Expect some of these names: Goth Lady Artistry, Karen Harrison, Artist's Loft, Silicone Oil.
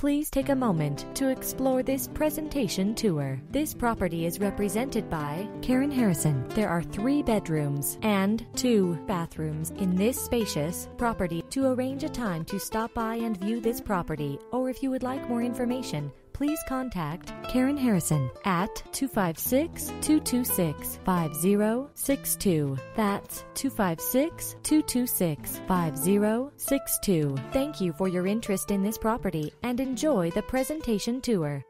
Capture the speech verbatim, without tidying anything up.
Please take a moment to explore this presentation tour. This property is represented by Karen Harrison. There are three bedrooms and two bathrooms in this spacious property. To arrange a time to stop by and view this property, or if you would like more information, please contact Karen Harrison at two five six, two two six, five zero six two. That's two five six, two two six, five zero six two. Thank you for your interest in this property and enjoy the presentation tour.